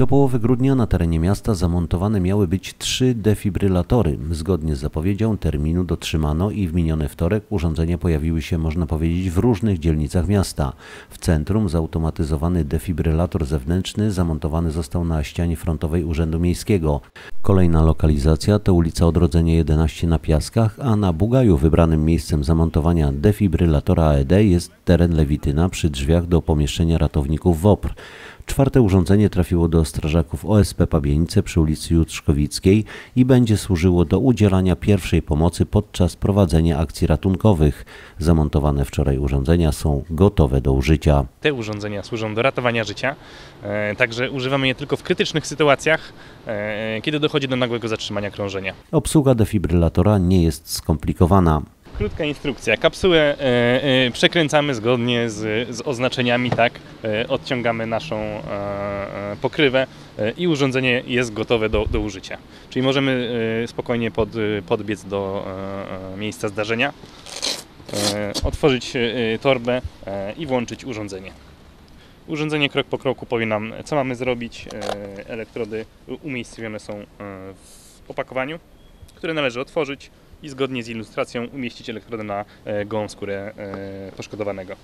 Do połowy grudnia na terenie miasta zamontowane miały być 3 defibrylatory. Zgodnie z zapowiedzią terminu dotrzymano i w miniony wtorek urządzenia pojawiły się, można powiedzieć, w różnych dzielnicach miasta. W centrum zautomatyzowany defibrylator zewnętrzny zamontowany został na ścianie frontowej Urzędu Miejskiego. Kolejna lokalizacja to ulica Odrodzenie 11 na Piaskach, a na Bugaju wybranym miejscem zamontowania defibrylatora AED jest teren Lewityna przy drzwiach do pomieszczenia ratowników WOPR. Czwarte urządzenie trafiło do strażaków OSP Pabianice przy ulicy Jutrzkowickiej i będzie służyło do udzielania pierwszej pomocy podczas prowadzenia akcji ratunkowych. Zamontowane wczoraj urządzenia są gotowe do użycia. Te urządzenia służą do ratowania życia, także używamy je tylko w krytycznych sytuacjach, kiedy dochodzi do nagłego zatrzymania krążenia. Obsługa defibrylatora nie jest skomplikowana. Krótka instrukcja. Kapsułę przekręcamy zgodnie z oznaczeniami, tak, odciągamy naszą pokrywę i urządzenie jest gotowe do użycia. Czyli możemy spokojnie podbiec do miejsca zdarzenia, otworzyć torbę i włączyć urządzenie. Urządzenie krok po kroku powie nam, co mamy zrobić. Elektrody umiejscowione są w opakowaniu, które należy otworzyć i zgodnie z ilustracją umieścić elektrodę na gołą skórę poszkodowanego.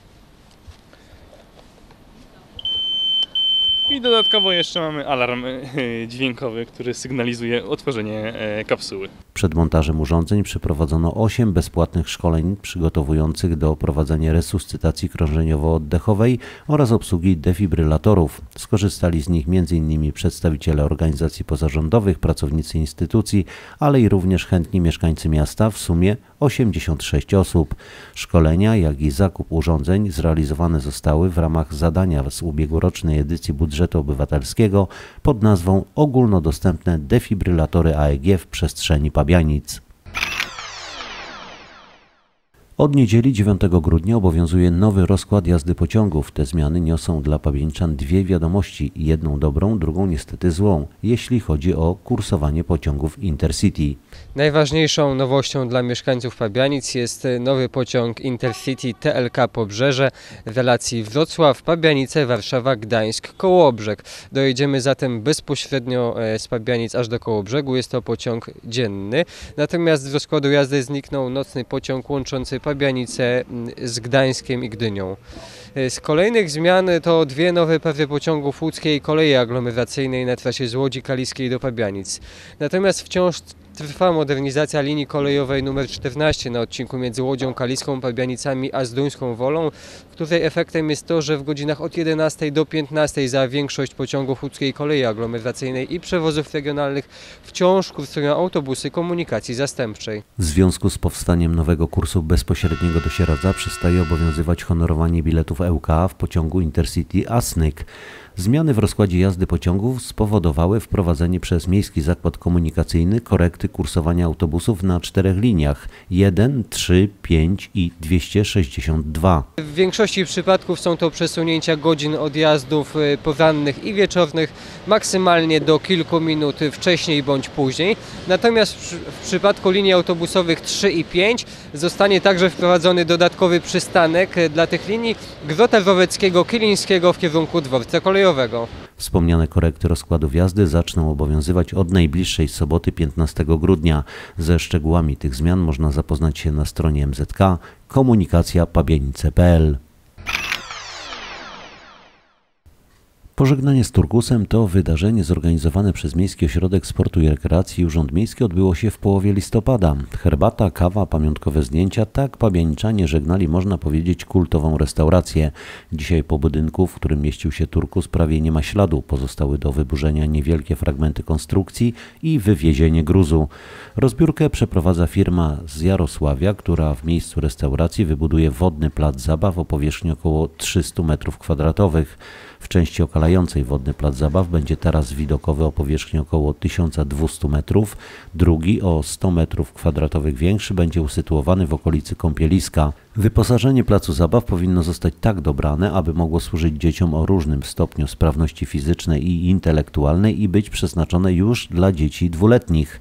I dodatkowo jeszcze mamy alarm dźwiękowy, który sygnalizuje otworzenie kapsuły. Przed montażem urządzeń przeprowadzono 8 bezpłatnych szkoleń przygotowujących do prowadzenia resuscytacji krążeniowo-oddechowej oraz obsługi defibrylatorów. Skorzystali z nich m.in. przedstawiciele organizacji pozarządowych, pracownicy instytucji, ale i również chętni mieszkańcy miasta, w sumie 86 osób. Szkolenia, jak i zakup urządzeń zrealizowane zostały w ramach zadania z ubiegłorocznej edycji budżetu obywatelskiego pod nazwą Ogólnodostępne Defibrylatory AEG w przestrzeni Pabianic. Od niedzieli 9 grudnia obowiązuje nowy rozkład jazdy pociągów. Te zmiany niosą dla pabianiczan 2 wiadomości, jedną dobrą, drugą niestety złą, jeśli chodzi o kursowanie pociągów Intercity. Najważniejszą nowością dla mieszkańców Pabianic jest nowy pociąg Intercity TLK Pobrzeże w relacji Wrocław-Pabianice, Warszawa-Gdańsk-Kołobrzeg. Dojedziemy zatem bezpośrednio z Pabianic aż do Kołobrzegu. Jest to pociąg dzienny, natomiast z rozkładu jazdy zniknął nocny pociąg łączący Pabianice z Gdańskiem i Gdynią. Z kolejnych zmian to 2 nowe pary pociągów Łódzkiej Kolei Aglomeracyjnej na trasie z Łodzi Kaliskiej do Pabianic. Natomiast wciąż trwa modernizacja linii kolejowej nr 14 na odcinku między Łodzią Kaliską, Pabianicami a Zduńską Wolą, której efektem jest to, że w godzinach od 11 do 15 za większość pociągów Łódzkiej Kolei Aglomeracyjnej i przewozów regionalnych wciąż kursują autobusy komunikacji zastępczej. W związku z powstaniem nowego kursu bezpośredniego do Sieradza przestaje obowiązywać honorowanie biletów EUK w pociągu Intercity Asnyk. Zmiany w rozkładzie jazdy pociągów spowodowały wprowadzenie przez Miejski Zakład Komunikacyjny korekty kursowania autobusów na 4 liniach: 1, 3, 5 i 262. W większości przypadków są to przesunięcia godzin odjazdów porannych i wieczornych, maksymalnie do kilku minut wcześniej bądź później. Natomiast w przypadku linii autobusowych 3 i 5 zostanie także wprowadzony dodatkowy przystanek dla tych linii: Grota Roweckiego-Kilińskiego w kierunku dworca kolejowego. Wspomniane korekty rozkładów jazdy zaczną obowiązywać od najbliższej soboty 15 grudnia. Ze szczegółami tych zmian można zapoznać się na stronie mzk komunikacjapabianice.pl. Pożegnanie z Turkusem to wydarzenie zorganizowane przez Miejski Ośrodek Sportu i Rekreacji i Urząd Miejski odbyło się w połowie listopada. Herbata, kawa, pamiątkowe zdjęcia, tak pabianiczanie żegnali, można powiedzieć, kultową restaurację. Dzisiaj po budynku, w którym mieścił się Turkus, prawie nie ma śladu. Pozostały do wyburzenia niewielkie fragmenty konstrukcji i wywiezienie gruzu. Rozbiórkę przeprowadza firma z Jarosławia, która w miejscu restauracji wybuduje wodny plac zabaw o powierzchni około 300 m2. W części okalającej wodny plac zabaw będzie taras widokowy o powierzchni około 1200 metrów, drugi o 100 m2 większy będzie usytuowany w okolicy kąpieliska. Wyposażenie placu zabaw powinno zostać tak dobrane, aby mogło służyć dzieciom o różnym stopniu sprawności fizycznej i intelektualnej i być przeznaczone już dla dzieci dwuletnich.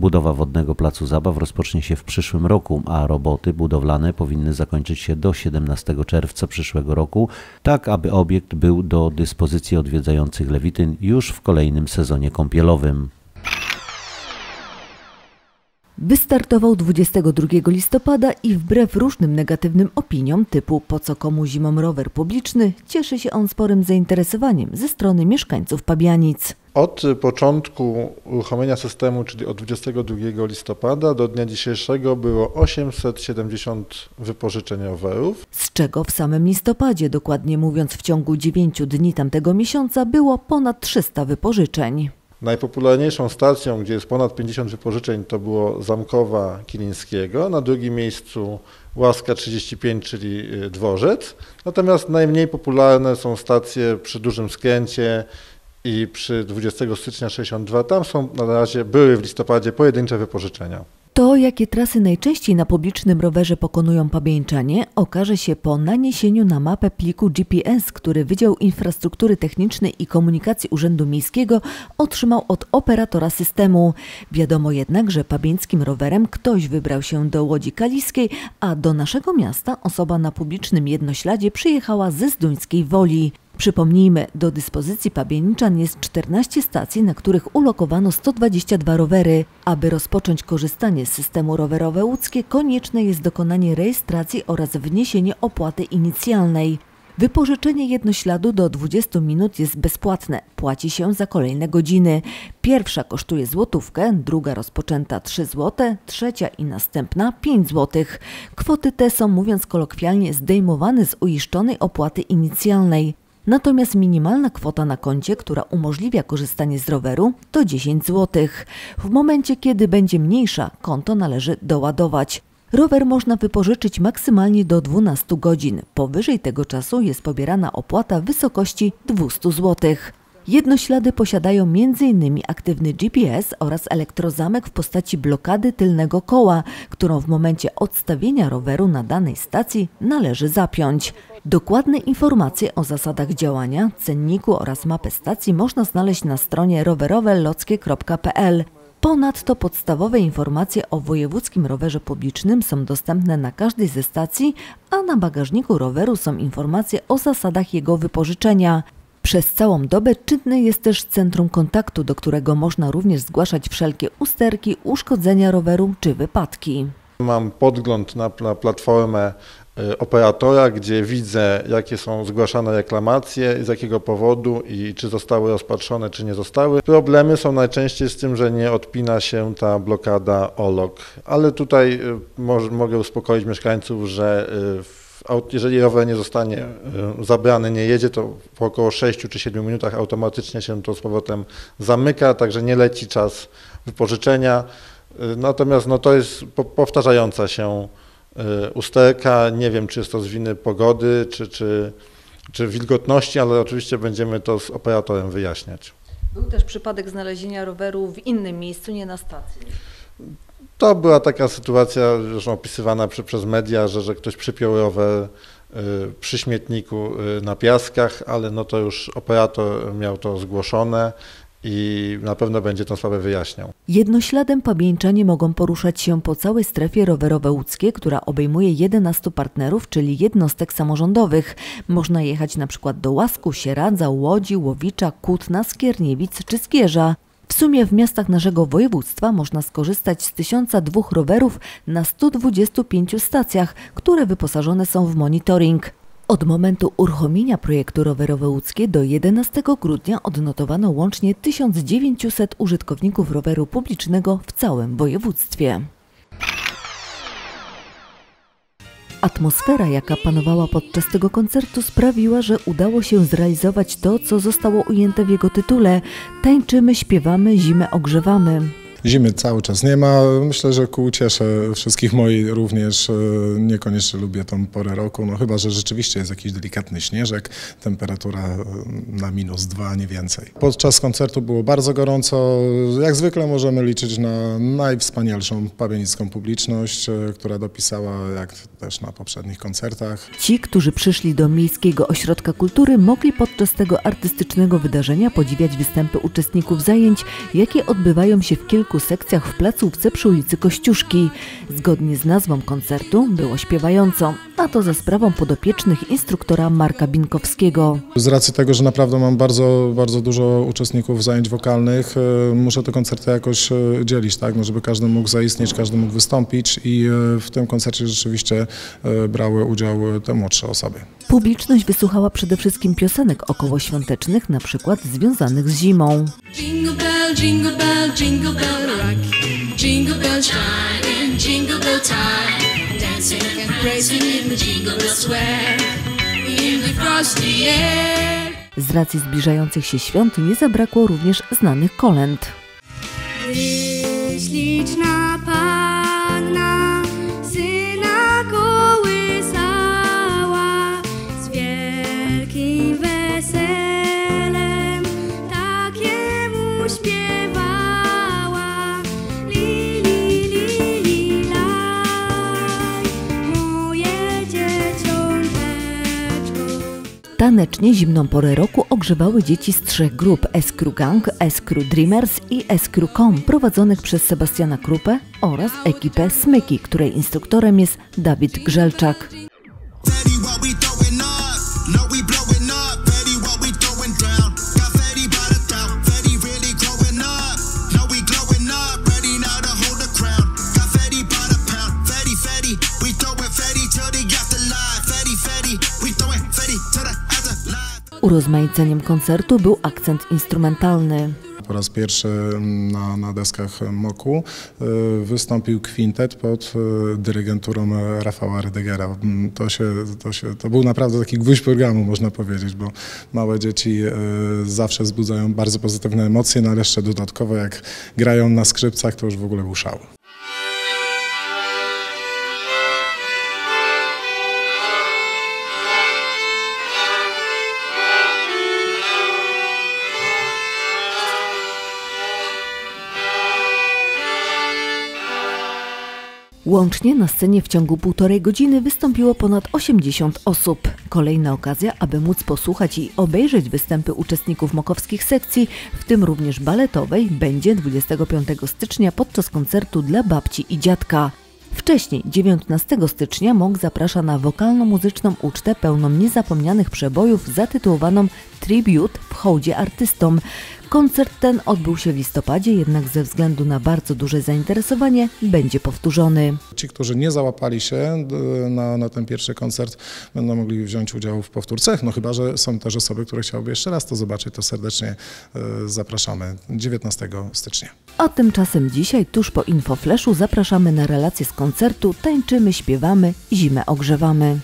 Budowa wodnego placu zabaw rozpocznie się w przyszłym roku, a roboty budowlane powinny zakończyć się do 17 czerwca przyszłego roku, tak aby obiekt był do dyspozycji odwiedzających Lewityn już w kolejnym sezonie kąpielowym. Wystartował 22 listopada i wbrew różnym negatywnym opiniom typu po co komu zimą rower publiczny, cieszy się on sporym zainteresowaniem ze strony mieszkańców Pabianic. Od początku uruchomienia systemu, czyli od 22 listopada do dnia dzisiejszego było 870 wypożyczeń rowerów. Z czego w samym listopadzie, dokładnie mówiąc w ciągu 9 dni tamtego miesiąca było ponad 300 wypożyczeń. Najpopularniejszą stacją, gdzie jest ponad 50 wypożyczeń, to było Zamkowa Kilińskiego, na drugim miejscu Łaska 35, czyli Dworzec. Natomiast najmniej popularne są stacje przy Dużym Skręcie i przy 20 stycznia 62. Tam są na razie, były w listopadzie pojedyncze wypożyczenia. To, jakie trasy najczęściej na publicznym rowerze pokonują pabiańczanie, okaże się po naniesieniu na mapę pliku GPS, który Wydział Infrastruktury Technicznej i Komunikacji Urzędu Miejskiego otrzymał od operatora systemu. Wiadomo jednak, że pabiańskim rowerem ktoś wybrał się do Łodzi Kaliskiej, a do naszego miasta osoba na publicznym jednośladzie przyjechała ze Zduńskiej Woli. Przypomnijmy, do dyspozycji pabianiczan jest 14 stacji, na których ulokowano 122 rowery. Aby rozpocząć korzystanie z systemu Rowerowe Łódzkie, konieczne jest dokonanie rejestracji oraz wniesienie opłaty inicjalnej. Wypożyczenie jednośladu do 20 minut jest bezpłatne. Płaci się za kolejne godziny. Pierwsza kosztuje złotówkę, druga rozpoczęta 3 zł, trzecia i następna 5 zł. Kwoty te są, mówiąc kolokwialnie, zdejmowane z uiszczonej opłaty inicjalnej. Natomiast minimalna kwota na koncie, która umożliwia korzystanie z roweru, to 10 zł. W momencie, kiedy będzie mniejsza, konto należy doładować. Rower można wypożyczyć maksymalnie do 12 godzin. Powyżej tego czasu jest pobierana opłata w wysokości 200 zł. Jednoślady posiadają m.in. aktywny GPS oraz elektrozamek w postaci blokady tylnego koła, którą w momencie odstawienia roweru na danej stacji należy zapiąć. Dokładne informacje o zasadach działania, cenniku oraz mapę stacji można znaleźć na stronie rowerowe-lodzkie.pl. Ponadto podstawowe informacje o wojewódzkim rowerze publicznym są dostępne na każdej ze stacji, a na bagażniku roweru są informacje o zasadach jego wypożyczenia. Przez całą dobę czynne jest też centrum kontaktu, do którego można również zgłaszać wszelkie usterki, uszkodzenia roweru czy wypadki. Mam podgląd na platformę operatora, gdzie widzę, jakie są zgłaszane reklamacje, z jakiego powodu i czy zostały rozpatrzone, czy nie zostały. Problemy są najczęściej z tym, że nie odpina się ta blokada OLOK, ale tutaj mogę uspokoić mieszkańców, że jeżeli rower nie zostanie zabrany, nie jedzie, to po około 6 czy 7 minutach automatycznie się to z powrotem zamyka, także nie leci czas wypożyczenia. Natomiast to jest powtarzająca się usterka, nie wiem, czy jest to z winy pogody, czy wilgotności, ale oczywiście będziemy to z operatorem wyjaśniać. Był też przypadek znalezienia roweru w innym miejscu, nie na stacji. To była taka sytuacja, zresztą opisywana przez media, że ktoś przypiął rower przy śmietniku na piaskach, ale to już operator miał to zgłoszone i na pewno będzie tę sprawę wyjaśniał. Jednośladem pabiańczanie mogą poruszać się po całej strefie rowerowe łódzkie, która obejmuje 11 partnerów, czyli jednostek samorządowych. Można jechać na przykład do Łasku, Sieradza, Łodzi, Łowicza, Kutna, Skierniewic czy Skierza. W sumie w miastach naszego województwa można skorzystać z 1002 rowerów na 125 stacjach, które wyposażone są w monitoring. Od momentu uruchomienia projektu Rowerowe Łódzkie do 11 grudnia odnotowano łącznie 1900 użytkowników roweru publicznego w całym województwie. Atmosfera, jaka panowała podczas tego koncertu, sprawiła, że udało się zrealizować to, co zostało ujęte w jego tytule – Tańczymy, śpiewamy, zimę ogrzewamy. Zimy cały czas nie ma. Myślę, że ku ucieszę wszystkich moich również niekoniecznie lubię tą porę roku. No chyba, że rzeczywiście jest jakiś delikatny śnieżek, temperatura na -2, nie więcej. Podczas koncertu było bardzo gorąco. Jak zwykle możemy liczyć na najwspanialszą pabianicką publiczność, która dopisała, jak też na poprzednich koncertach. Ci, którzy przyszli do Miejskiego Ośrodka Kultury, mogli podczas tego artystycznego wydarzenia podziwiać występy uczestników zajęć, jakie odbywają się w kilku sekcjach w placówce przy ulicy Kościuszki. Zgodnie z nazwą koncertu było śpiewająco, a to za sprawą podopiecznych instruktora Marka Binkowskiego. Z racji tego, że naprawdę mam bardzo dużo uczestników zajęć wokalnych, muszę te koncerty jakoś dzielić, tak? No, żeby każdy mógł zaistnieć, każdy mógł wystąpić i w tym koncercie rzeczywiście brały udział te młodsze osoby. Publiczność wysłuchała przede wszystkim piosenek okołoświątecznych, na przykład związanych z zimą. Jingle bell, jingle bell, jingle bell rock, jingle bell shine and jingle bell time, dancing and praising in the jingle bell square, in the frosty air. Z racji zbliżających się świąt nie zabrakło również znanych kolęd. Śliczna panna syna kołysała z wielkim weselem, takiemu śpiewała. Li, li, li, li, laj, moje dzieciąteczko. Tanecznie zimną porę roku ogrzewały dzieci z trzech grup: S-Crew Gang, S-Crew Dreamers i S-Crew Com, prowadzonych przez Sebastiana Krupę oraz ekipę Smyki, której instruktorem jest Dawid Grzelczak. Urozmaiceniem koncertu był akcent instrumentalny. Po raz pierwszy na deskach MOK-u wystąpił kwintet pod dyrygenturą Rafała Rydegera. To był naprawdę taki gwóźdź programu, można powiedzieć, bo małe dzieci zawsze wzbudzają bardzo pozytywne emocje, no ale jeszcze dodatkowo jak grają na skrzypcach, to już w ogóle był szał. Łącznie na scenie w ciągu półtorej godziny wystąpiło ponad 80 osób. Kolejna okazja, aby móc posłuchać i obejrzeć występy uczestników mokowskich sekcji, w tym również baletowej, będzie 25 stycznia podczas koncertu dla babci i dziadka. Wcześniej, 19 stycznia, MOK zaprasza na wokalno-muzyczną ucztę pełną niezapomnianych przebojów zatytułowaną Tribute w Hołdzie Artystom. Koncert ten odbył się w listopadzie, jednak ze względu na bardzo duże zainteresowanie będzie powtórzony. Ci, którzy nie załapali się na ten pierwszy koncert, będą mogli wziąć udział w powtórce, no chyba że są też osoby, które chciałyby jeszcze raz to zobaczyć, to serdecznie zapraszamy 19 stycznia. A tymczasem dzisiaj, tuż po infofleszu, zapraszamy na relacje z koncertu. Tańczymy, śpiewamy, zimę ogrzewamy.